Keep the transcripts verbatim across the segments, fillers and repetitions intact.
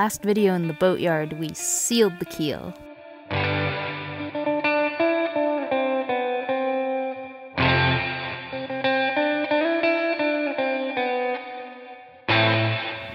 last video in the boatyard, we sealed the keel.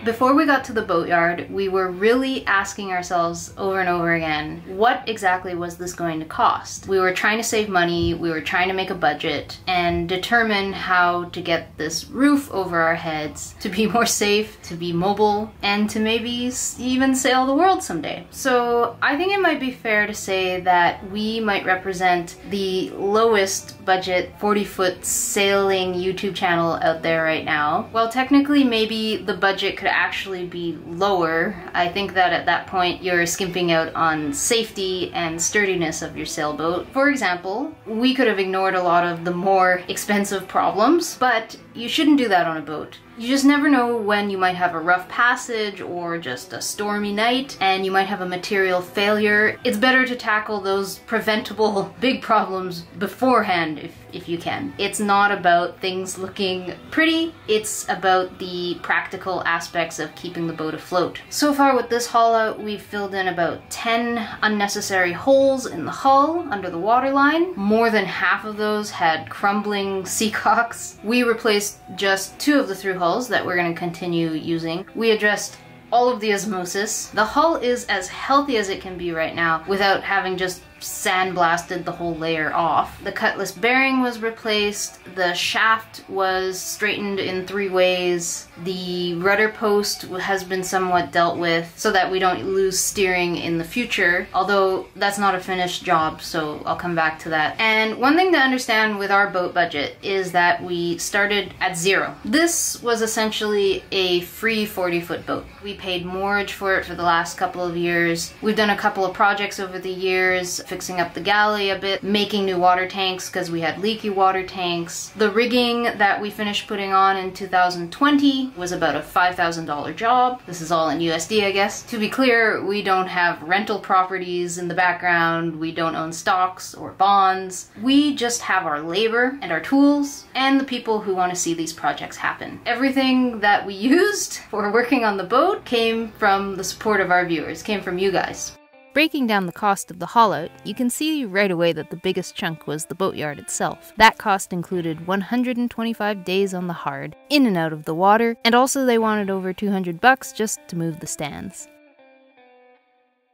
Before we got to the boatyard, we were really asking ourselves over and over again, what exactly was this going to cost? We were trying to save money, we were trying to make a budget, and determine how to get this roof over our heads to be more safe, to be mobile, and to maybe even sail the world someday. So I think it might be fair to say that we might represent the lowest budget forty foot sailing YouTube channel out there right now. Well, technically maybe the budget could actually be lower. I think that at that point you're skimping out on safety and sturdiness of your sailboat. For example, we could have ignored a lot of the more expensive problems, but you shouldn't do that on a boat. You just never know when you might have a rough passage or just a stormy night, and you might have a material failure. It's better to tackle those preventable big problems beforehand if, if you can. It's not about things looking pretty, it's about the practical aspects of keeping the boat afloat. So far with this haul out, we've filled in about ten unnecessary holes in the hull under the waterline. More than half of those had crumbling sea cocks. We replaced just two of the through holes that we're going to continue using. We addressed all of the osmosis. The hull is as healthy as it can be right now without having just sandblasted the whole layer off. The cutlass bearing was replaced, the shaft was straightened in three ways, the rudder post has been somewhat dealt with so that we don't lose steering in the future, although that's not a finished job, so I'll come back to that. And one thing to understand with our boat budget is that we started at zero. This was essentially a free forty foot boat. We paid mortgage for it for the last couple of years. We've done a couple of projects over the years, fixing up the galley a bit, making new water tanks because we had leaky water tanks. The rigging that we finished putting on in two thousand twenty was about a five thousand dollar job. This is all in U S D, I guess. To be clear, we don't have rental properties in the background, we don't own stocks or bonds. We just have our labor and our tools and the people who want to see these projects happen. Everything that we used for working on the boat came from the support of our viewers, came from you guys. Breaking down the cost of the haul out, you can see right away that the biggest chunk was the boatyard itself. That cost included one hundred twenty-five days on the hard, in and out of the water, and also they wanted over two hundred bucks just to move the stands.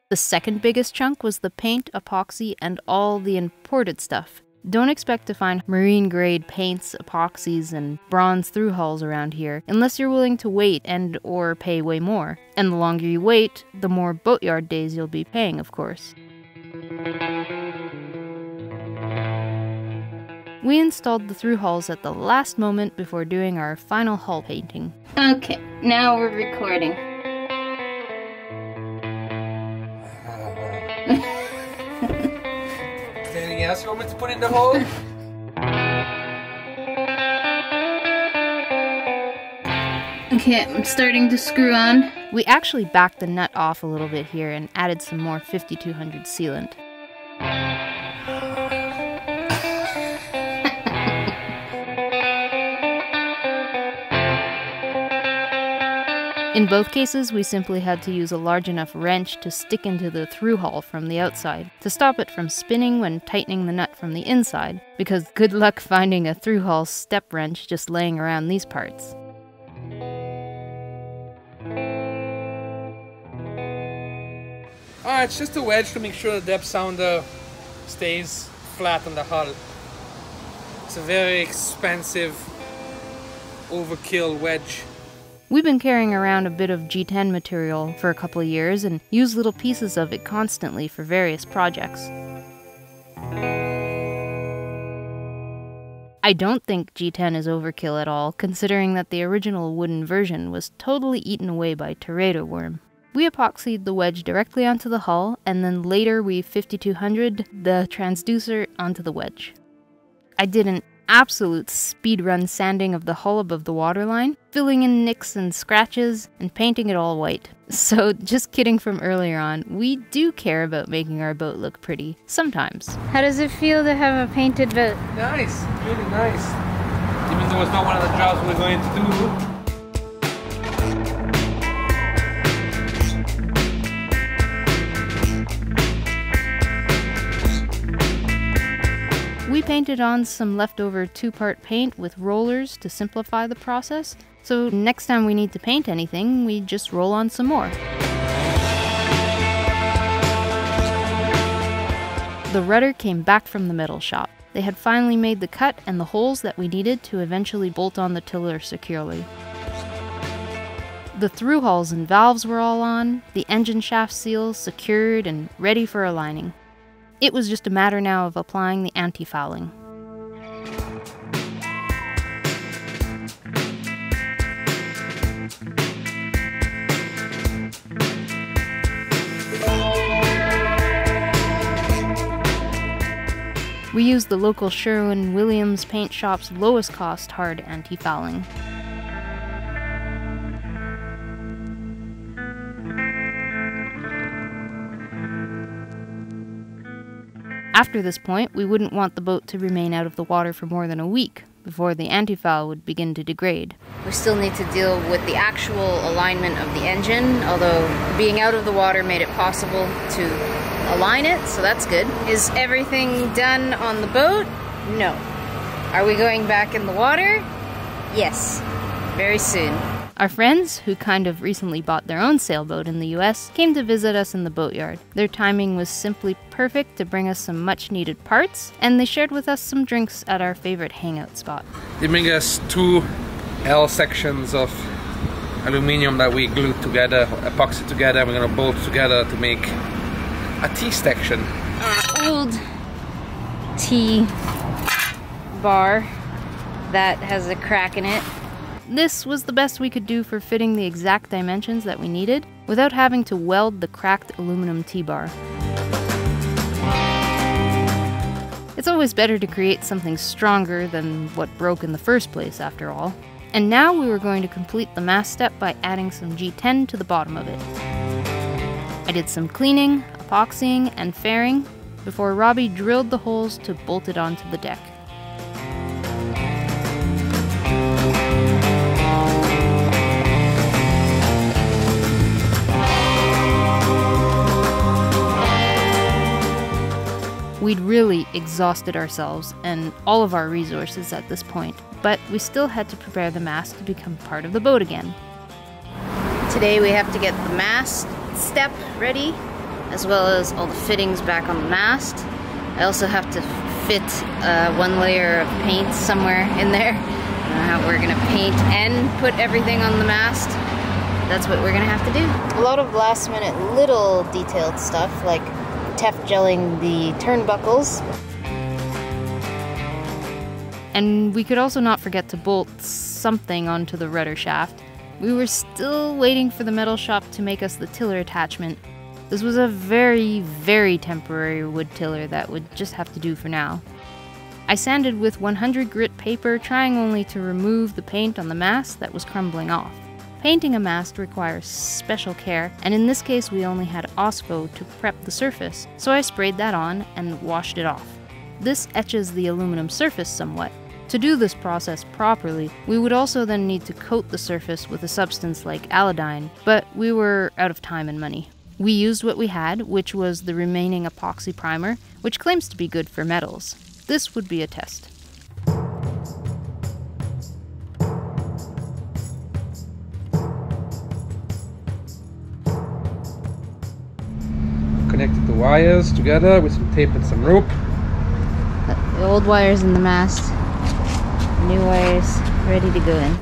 The second biggest chunk was the paint, epoxy, and all the imported stuff. Don't expect to find marine grade paints, epoxies, and bronze through hulls around here unless you're willing to wait and or pay way more. And the longer you wait, the more boatyard days you'll be paying, of course. We installed the through hulls at the last moment before doing our final hull painting. Okay, now we're recording. Else you want me to put in the hole? Okay, I'm starting to screw on. We actually backed the nut off a little bit here and added some more fifty-two hundred sealant. In both cases, we simply had to use a large enough wrench to stick into the through hull from the outside to stop it from spinning when tightening the nut from the inside, because good luck finding a through hull step wrench just laying around these parts. Ah, it's just a wedge to make sure the depth sounder stays flat on the hull. It's a very expensive overkill wedge. We've been carrying around a bit of G ten material for a couple of years and use little pieces of it constantly for various projects. I don't think G ten is overkill at all, considering that the original wooden version was totally eaten away by teredo worm. We epoxied the wedge directly onto the hull, and then later we fifty-two hundred the transducer onto the wedge. I didn't absolute speedrun sanding of the hull above the waterline, filling in nicks and scratches, and painting it all white. So, just kidding from earlier on, we do care about making our boat look pretty, sometimes. How does it feel to have a painted boat? Nice, really nice. Even though it's not one of the jobs we're going to do. painted on some leftover two-part paint with rollers to simplify the process, so next time we need to paint anything, we just roll on some more. The rudder came back from the metal shop. They had finally made the cut and the holes that we needed to eventually bolt on the tiller securely. The through hulls and valves were all on, the engine shaft seals secured and ready for aligning. It was just a matter now of applying the anti-fouling. We used the local Sherwin-Williams paint shop's lowest cost hard anti-fouling. After this point, we wouldn't want the boat to remain out of the water for more than a week before the anti-foul would begin to degrade. We still need to deal with the actual alignment of the engine, although being out of the water made it possible to align it, so that's good. Is everything done on the boat? No. Are we going back in the water? Yes. Very soon. Our friends, who kind of recently bought their own sailboat in the U S, came to visit us in the boatyard. Their timing was simply perfect to bring us some much-needed parts, and they shared with us some drinks at our favorite hangout spot. They bring us two L sections of aluminium that we glued together, epoxy together, we're gonna bolt together to make a tea section. Our old tea bar that has a crack in it. This was the best we could do for fitting the exact dimensions that we needed without having to weld the cracked aluminum tea bar. It's always better to create something stronger than what broke in the first place, after all. And now we were going to complete the mast step by adding some G ten to the bottom of it. I did some cleaning, epoxying and fairing before Robbie drilled the holes to bolt it onto the deck. We'd really exhausted ourselves and all of our resources at this point, but we still had to prepare the mast to become part of the boat again. Today we have to get the mast step ready, as well as all the fittings back on the mast. I also have to fit uh, one layer of paint somewhere in there. Uh, we're gonna paint and put everything on the mast. That's what we're gonna have to do. A lot of last minute little detailed stuff, like Tef gelling the turnbuckles. And we could also not forget to bolt something onto the rudder shaft. We were still waiting for the metal shop to make us the tiller attachment. This was a very, very temporary wood tiller that would just have to do for now. I sanded with one hundred grit paper, trying only to remove the paint on the mast that was crumbling off. Painting a mast requires special care, and in this case we only had Ospho to prep the surface, so I sprayed that on and washed it off. This etches the aluminum surface somewhat. To do this process properly, we would also then need to coat the surface with a substance like alodine, but we were out of time and money. We used what we had, which was the remaining epoxy primer, which claims to be good for metals. This would be a test. Connected the wires together with some tape and some rope. The old wires in the mast, new wires ready to go in.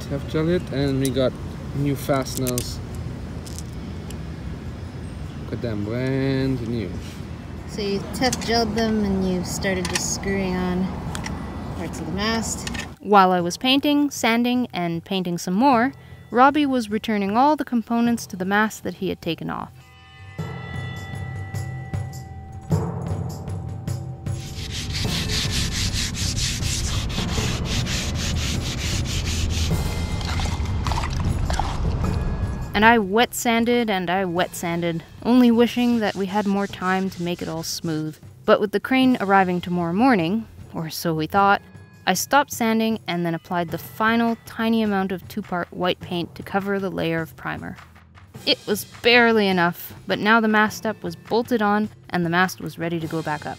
Tef gel it, and we got new fasteners. Look at them, brand new. So you Tef gelled them and you started just screwing on parts of the mast. While I was painting, sanding, and painting some more, Robbie was returning all the components to the mast that he had taken off. And I wet sanded and I wet sanded, only wishing that we had more time to make it all smooth. But with the crane arriving tomorrow morning, or so we thought, I stopped sanding and then applied the final tiny amount of two-part white paint to cover the layer of primer. It was barely enough, but now the mast up was bolted on and the mast was ready to go back up.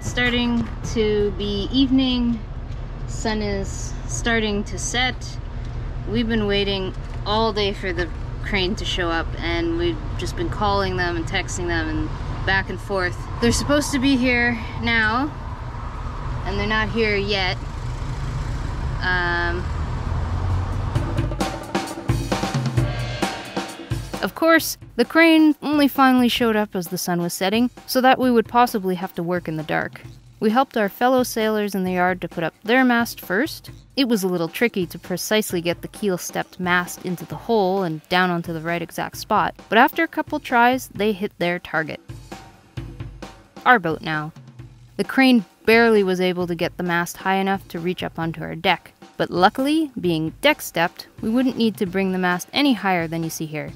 Starting to be evening, sun is starting to set. We've been waiting all day for the crane to show up, and we've just been calling them and texting them and back and forth. They're supposed to be here now, and they're not here yet. Um, Of course, the crane only finally showed up as the sun was setting, so that we would possibly have to work in the dark. We helped our fellow sailors in the yard to put up their mast first. It was a little tricky to precisely get the keel-stepped mast into the hole and down onto the right exact spot, but after a couple tries, they hit their target. Our boat now. The crane barely was able to get the mast high enough to reach up onto our deck, but luckily, being deck-stepped, we wouldn't need to bring the mast any higher than you see here.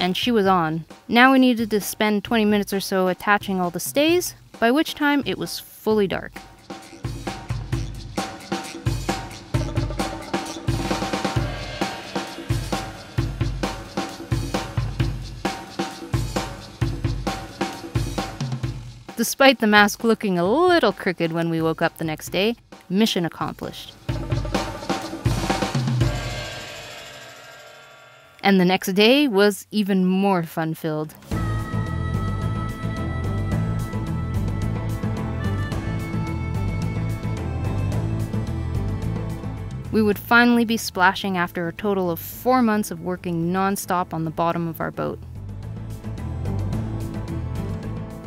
And she was on. Now we needed to spend twenty minutes or so attaching all the stays, by which time it was fully dark. Despite the mask looking a little crooked when we woke up the next day, mission accomplished. And the next day was even more fun-filled. We would finally be splashing after a total of four months of working non-stop on the bottom of our boat.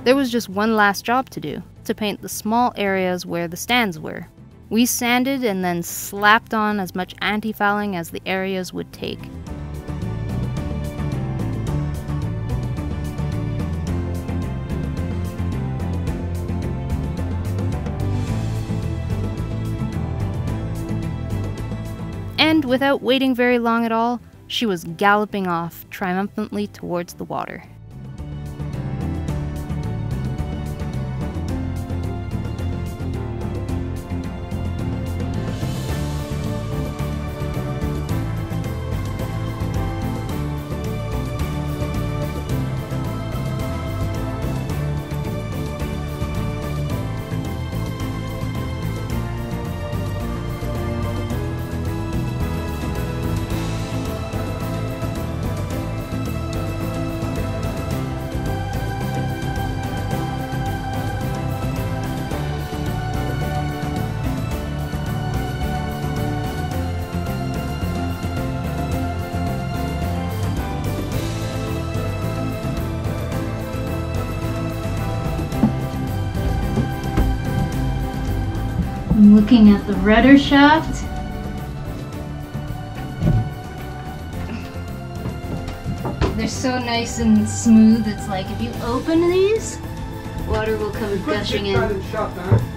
There was just one last job to do, to paint the small areas where the stands were. We sanded and then slapped on as much anti-fouling as the areas would take. And without waiting very long at all, she was galloping off triumphantly towards the water. I'm looking at the rudder shaft. They're so nice and smooth. It's like if you open these, water will come gushing in.